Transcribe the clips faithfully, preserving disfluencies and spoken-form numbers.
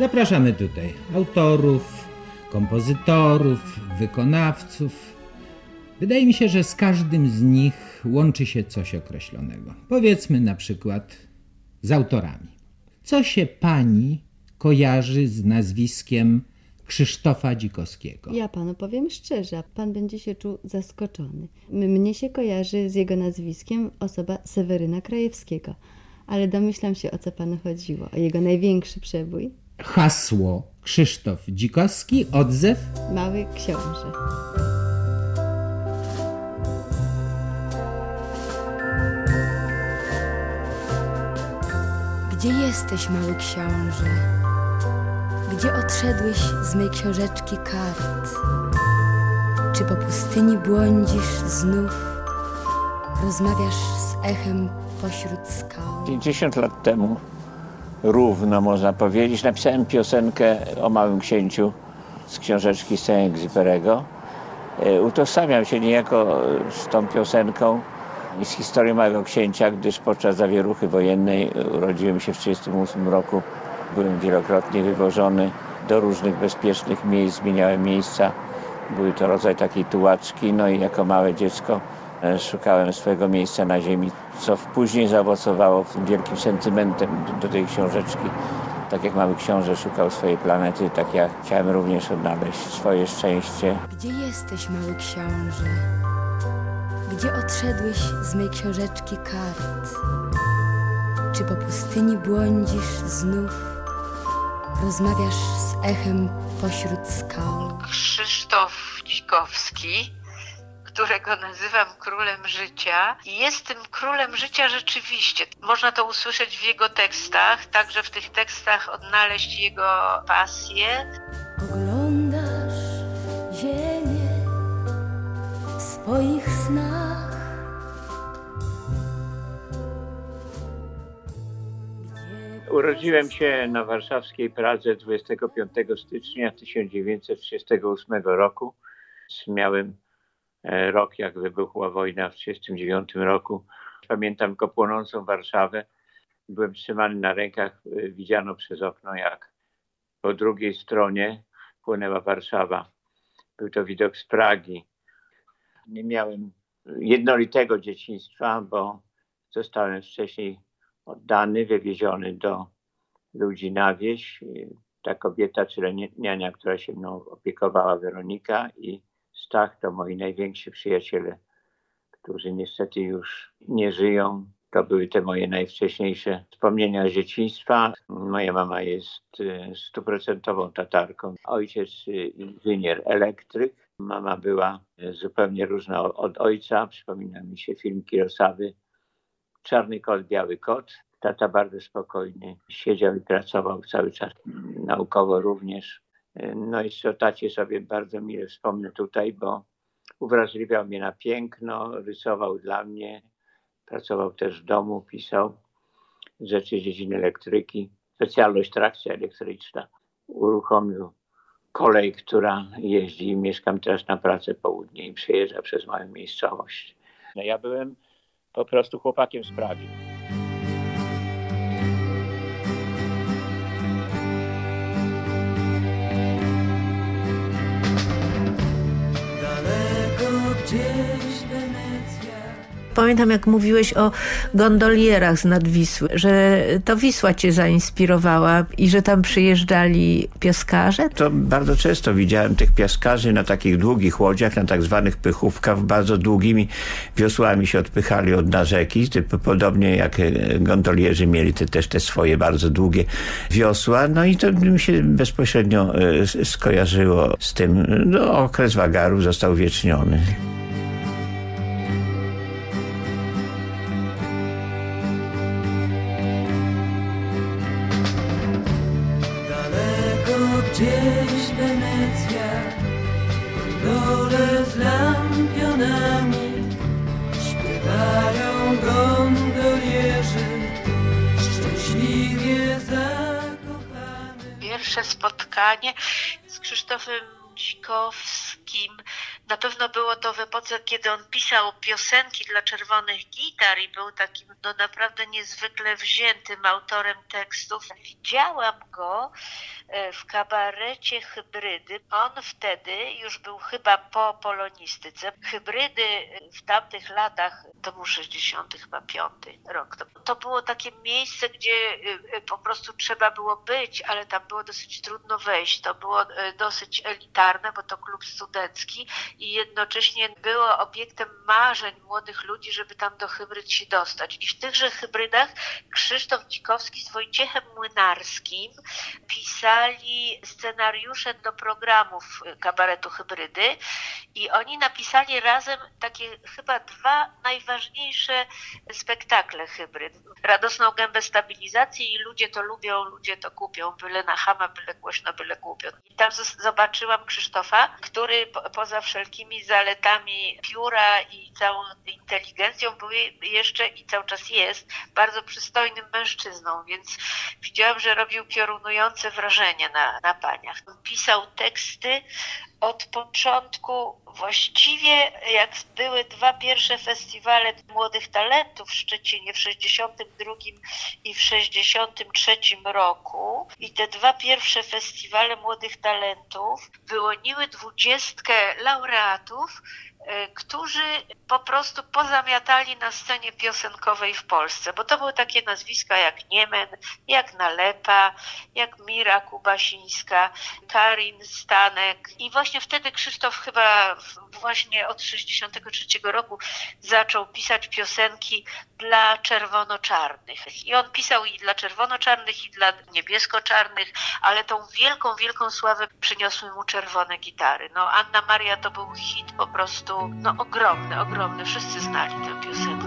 Zapraszamy tutaj autorów, kompozytorów, wykonawców. Wydaje mi się, że z każdym z nich łączy się coś określonego. Powiedzmy na przykład z autorami. Co się pani kojarzy z nazwiskiem Krzysztofa Dzikowskiego? Ja panu powiem szczerze, pan będzie się czuł zaskoczony. Mnie się kojarzy z jego nazwiskiem osoba Seweryna Krajewskiego, ale domyślam się, o co panu chodziło, o jego największy przebój. Hasło Krzysztof Dzikowski, odzew Mały Książę. Gdzie jesteś, Mały Książę? Gdzie odszedłeś z mej książeczki kart? Czy po pustyni błądzisz znów? Rozmawiasz z echem pośród skał? pięćdziesiąt lat temu, równo można powiedzieć, napisałem piosenkę o Małym Księciu z książeczki Saint-Exupérego. Utożsamiam się niejako z tą piosenką i z historią Małego Księcia, gdyż podczas zawieruchy wojennej urodziłem się w tysiąc dziewięćset trzydziestym ósmym roku. Byłem wielokrotnie wywożony do różnych bezpiecznych miejsc, zmieniałem miejsca. Był to rodzaj takiej tułaczki, no i jako małe dziecko szukałem swojego miejsca na ziemi, co później zaowocowało wielkim sentymentem do tej książeczki. Tak jak Mały Książę szukał swojej planety, tak ja chciałem również odnaleźć swoje szczęście. Gdzie jesteś, Mały Książę? Gdzie odszedłeś z mej książeczki kart? Czy po pustyni błądzisz znów? Rozmawiasz z echem pośród skał. Krzysztof Dzikowski, którego nazywam królem życia, jest tym królem życia rzeczywiście. Można to usłyszeć w jego tekstach, także w tych tekstach odnaleźć jego pasję. Oglądasz ziemię w swoich snach. Urodziłem się na warszawskiej Pradze dwudziestego piątego stycznia tysiąc dziewięćset trzydziestego ósmego roku. Miałem rok, jak wybuchła wojna w tysiąc dziewięćset trzydziestym dziewiątym roku. Pamiętam tylko płonącą Warszawę. Byłem trzymany na rękach, widziano przez okno, jak po drugiej stronie płynęła Warszawa. Był to widok z Pragi. Nie miałem jednolitego dzieciństwa, bo zostałem wcześniej oddany, wywieziony do ludzi na wieś. Ta kobieta, czyli niania, która się mną opiekowała, Weronika, i Stach, to moi najwięksi przyjaciele, którzy niestety już nie żyją. To były te moje najwcześniejsze wspomnienia z dzieciństwa. Moja mama jest stuprocentową Tatarką. Ojciec inżynier elektryk. Mama była zupełnie różna od ojca. Przypomina mi się film Kurosawy Czarny kot, biały kot. Tata bardzo spokojnie siedział i pracował cały czas, naukowo również. No i o tacie sobie bardzo mile wspomnę tutaj, bo uwrażliwiał mnie na piękno, rysował dla mnie, pracował też w domu, pisał rzeczy z dziedziny elektryki, specjalność trakcja elektryczna. Uruchomił kolej, która jeździ, i mieszkam teraz na Pradze Południe i przejeżdża przez moją miejscowość. No ja byłem po prostu chłopakiem z Pragi. Pamiętam, jak mówiłeś o gondolierach z Nadwisły, że to Wisła cię zainspirowała i że tam przyjeżdżali piaskarze? To bardzo często widziałem tych piaskarzy na takich długich łodziach, na tak zwanych pychówkach, bardzo długimi wiosłami się odpychali od rzeki. Podobnie jak gondolierzy mieli te, też te swoje bardzo długie wiosła. No i to mi się bezpośrednio skojarzyło z tym. No, okres wagarów został uwieczniony. Pierwsze spotkanie z Krzysztofem Dzikowskim na pewno było to w epoce, kiedy on pisał piosenki dla Czerwonych Gitar i był takim no, naprawdę niezwykle wziętym autorem tekstów. Widziałam go w kabarecie Hybrydy. On wtedy już był chyba po polonistyce. Hybrydy w tamtych latach, to był sześćdziesiąty chyba piąty rok. To było takie miejsce, gdzie po prostu trzeba było być, ale tam było dosyć trudno wejść. To było dosyć elitarne, bo to klub studencki i jednocześnie było obiektem marzeń młodych ludzi, żeby tam do Hybryd się dostać. I w tychże Hybrydach Krzysztof Dzikowski z Wojciechem Młynarskim pisali scenariusze do programów kabaretu Hybrydy i oni napisali razem takie chyba dwa najważniejsze spektakle Hybryd. Radosną gębę stabilizacji i Ludzie to lubią, ludzie to kupią, byle na chama, byle głośno, byle głupio. I tam zobaczyłam Krzysztofa, który po, poza wszelkimi zaletami pióra i całą inteligencją był jeszcze i cały czas jest bardzo przystojnym mężczyzną, więc widziałam, że robił piorunujące wrażenie na, na paniach. Pisał teksty od początku, właściwie jak były dwa pierwsze festiwale młodych talentów w Szczecinie w sześćdziesiątym drugim i w sześćdziesiątym trzecim roku i te dwa pierwsze festiwale młodych talentów wyłoniły dwudziestkę laureatów, którzy po prostu pozamiatali na scenie piosenkowej w Polsce, bo to były takie nazwiska jak Niemen, jak Nalepa, jak Mira Kubasińska, Karin Stanek. I właśnie wtedy Krzysztof chyba właśnie od sześćdziesiątego trzeciego roku zaczął pisać piosenki dla czerwono-czarnych. I on pisał i dla czerwono-czarnych, i dla niebiesko-czarnych, ale tą wielką, wielką sławę przyniosły mu Czerwone Gitary. No Anna Maria to był hit po prostu. No ogromne, ogromne. Wszyscy znali tę piosenkę.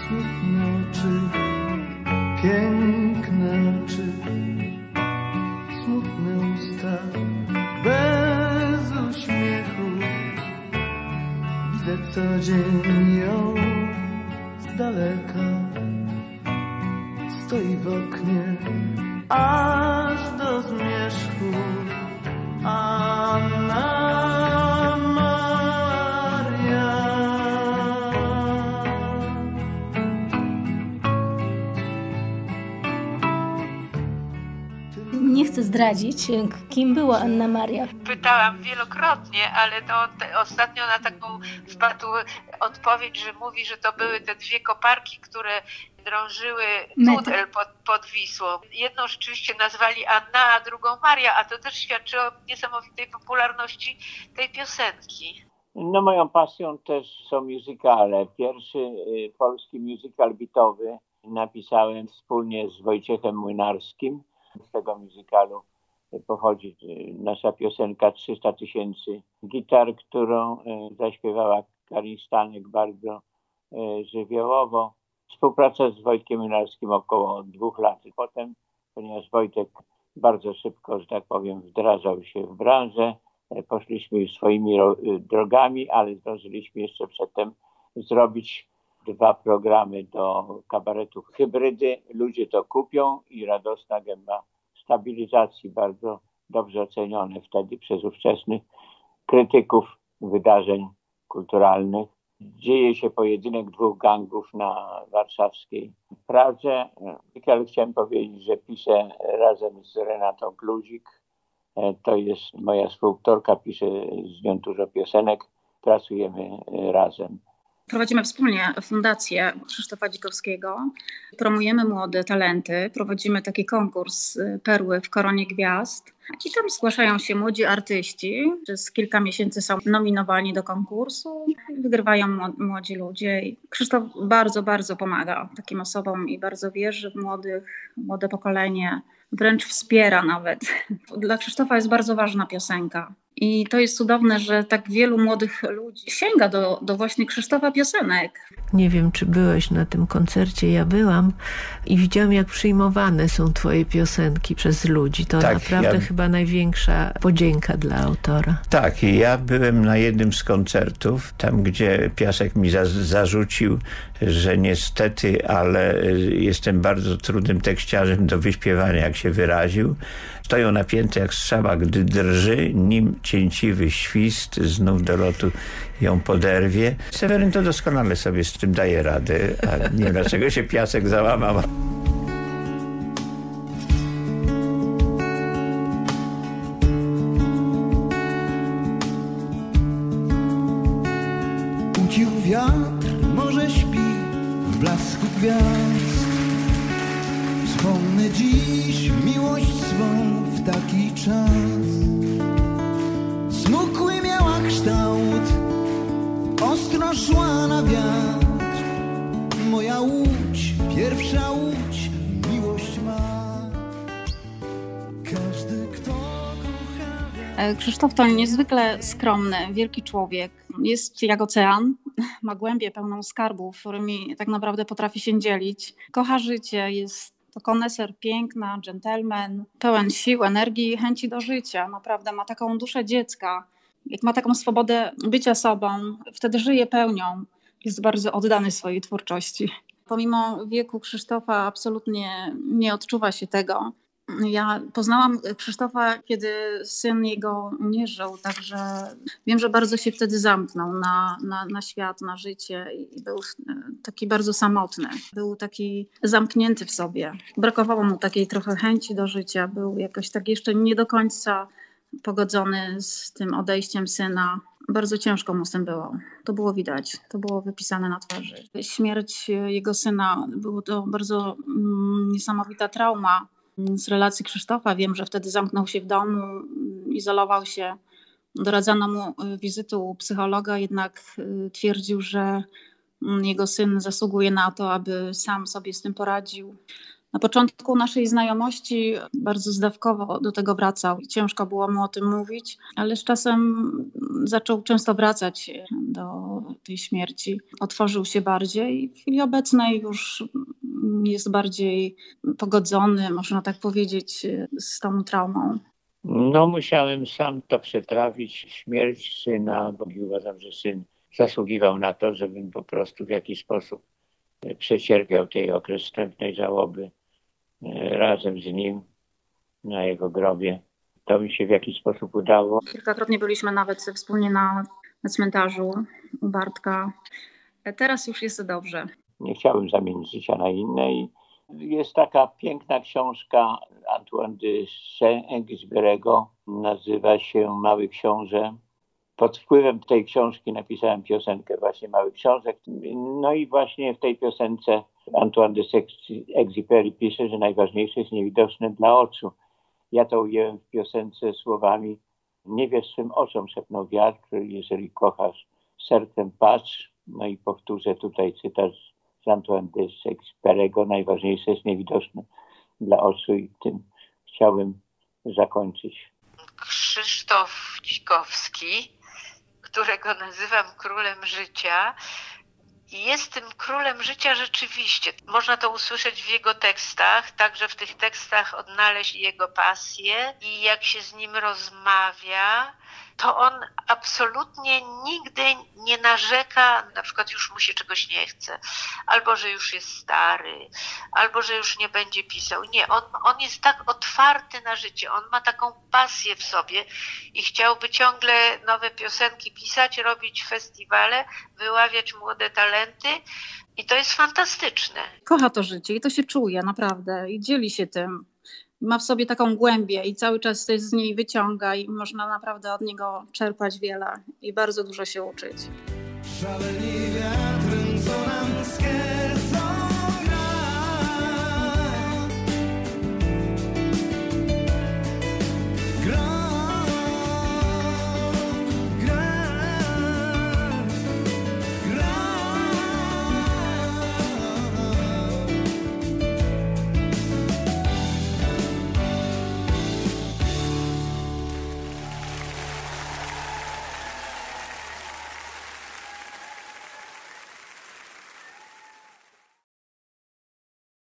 Smutne oczy, piękne oczy, smutne usta, bez uśmiechu. Widzę co dzień ją z daleka. Stoi w oknie aż do zmierzchu, Anna Maria. Nie chcę zdradzić, kim była Anna Maria. Pytałam wielokrotnie, ale to te, ostatnio na taką wpadł odpowiedź, że mówi, że to były te dwie koparki, które drążyły tunel pod, pod Wisłą. Jedną rzeczywiście nazwali Anna, a drugą Maria, a to też świadczyło o niesamowitej popularności tej piosenki. No moją pasją też są musicale. Pierwszy polski musical bitowy napisałem wspólnie z Wojciechem Młynarskim. Z tego musicalu pochodzi nasza piosenka trzysta tysięcy gitar, którą zaśpiewała Karin Stanek bardzo żywiołowo. Współpraca z Wojtkiem Młynarskim około dwóch lat potem, ponieważ Wojtek bardzo szybko, że tak powiem, wdrażał się w branżę. Poszliśmy już swoimi drogami, ale zdążyliśmy jeszcze przedtem zrobić dwa programy do kabaretu Hybrydy. Ludzie to kupią i Radosna gęba stabilizacji, bardzo dobrze ocenione wtedy przez ówczesnych krytyków wydarzeń kulturalnych. Dzieje się pojedynek dwóch gangów na warszawskiej Pradze. Ale chciałem powiedzieć, że piszę razem z Renatą Kluzik. To jest moja współautorka, piszę z nią dużo piosenek. Pracujemy razem. Prowadzimy wspólnie fundację Krzysztofa Dzikowskiego, promujemy młode talenty, prowadzimy taki konkurs Perły w Koronie Gwiazd i tam zgłaszają się młodzi artyści, przez kilka miesięcy są nominowani do konkursu, wygrywają młodzi ludzie. Krzysztof bardzo, bardzo pomaga takim osobom i bardzo wierzy w młodych, młode pokolenie, wręcz wspiera nawet. Dla Krzysztofa jest bardzo ważna piosenka. I to jest cudowne, że tak wielu młodych ludzi sięga do, do właśnie Krzysztofa piosenek. Nie wiem, czy byłeś na tym koncercie, ja byłam i widziałam, jak przyjmowane są twoje piosenki przez ludzi. To tak, naprawdę ja... chyba największa podzięka dla autora. Tak, ja byłem na jednym z koncertów, tam gdzie Piasek mi za- zarzucił, że niestety, ale jestem bardzo trudnym tekściarzem do wyśpiewania, jak się wyraził. Stoją napięte jak strzała, gdy drży, nim cięciwy świst, znów do lotu ją poderwie. Seweryn to doskonale sobie z tym daje radę, a nie wiem, dlaczego się piasek załamał. Kłócił wiatr, może śpi w blasku gwiazd. Wspomnę dziś miłość swą w taki czas. Smukły miała kształt, ostro szła na wiatr. Moja łódź, pierwsza łódź, miłość ma. Każdy, kto kocha... Krzysztof to niezwykle skromny, wielki człowiek. Jest jak ocean. Ma głębię pełną skarbów, którymi tak naprawdę potrafi się dzielić. Kocha życie, jest to koneser piękna, dżentelmen, pełen sił, energii i chęci do życia. Naprawdę ma taką duszę dziecka. Jak ma taką swobodę bycia sobą, wtedy żyje pełnią. Jest bardzo oddany swojej twórczości. Pomimo wieku Krzysztofa absolutnie nie odczuwa się tego. Ja poznałam Krzysztofa, kiedy syn jego nie żył, także wiem, że bardzo się wtedy zamknął na, na, na świat, na życie i był taki bardzo samotny. Był taki zamknięty w sobie. Brakowało mu takiej trochę chęci do życia. Był jakoś tak jeszcze nie do końca pogodzony z tym odejściem syna. Bardzo ciężko mu z tym było. To było widać, to było wypisane na twarzy. Śmierć jego syna, była to bardzo mm, niesamowita trauma. Z relacji Krzysztofa wiem, że wtedy zamknął się w domu, izolował się. Doradzano mu wizytę u psychologa, jednak twierdził, że jego syn zasługuje na to, aby sam sobie z tym poradził. Na początku naszej znajomości bardzo zdawkowo do tego wracał. Ciężko było mu o tym mówić, ale z czasem zaczął często wracać do tej śmierci. Otworzył się bardziej. W chwili obecnej już jest bardziej pogodzony, można tak powiedzieć, z tą traumą. No musiałem sam to przetrawić, śmierć syna, bo uważam, że syn zasługiwał na to, żebym po prostu w jakiś sposób przecierpiał ten okres wstępnej żałoby razem z nim na jego grobie. To mi się w jakiś sposób udało. Kilkakrotnie byliśmy nawet wspólnie na, na cmentarzu u Bartka. Teraz już jest dobrze. Nie chciałbym zamienić życia na inne. I jest taka piękna książka Antoine de Saint-Exupéry'ego. Nazywa się Mały Książę. Pod wpływem tej książki napisałem piosenkę właśnie Mały Książę. No i właśnie w tej piosence Antoine de Saint-Exupéry pisze, że najważniejsze jest niewidoczne dla oczu. Ja to ujęłem w piosence słowami: nie wiesz swym oczom, szepnął wiatr, jeżeli kochasz, sercem patrz. No i powtórzę tutaj cytat z Antoine de Saint-Exupéry'ego: najważniejsze jest niewidoczne dla oczu, i tym chciałbym zakończyć. Krzysztof Dzikowski, którego nazywam królem życia, jest tym królem życia rzeczywiście. Można to usłyszeć w jego tekstach, także w tych tekstach odnaleźć jego pasję, i jak się z nim rozmawia, to on absolutnie nigdy nie narzeka, na przykład już mu się czegoś nie chce, albo że już jest stary, albo że już nie będzie pisał. Nie, on, on jest tak otwarty na życie, on ma taką pasję w sobie i chciałby ciągle nowe piosenki pisać, robić festiwale, wyławiać młode talenty. I to jest fantastyczne. Kocha to życie i to się czuje naprawdę i dzieli się tym. Ma w sobie taką głębię i cały czas coś z niej wyciąga i można naprawdę od niego czerpać wiele i bardzo dużo się uczyć. Szaleni wiatrem, co nam skercą.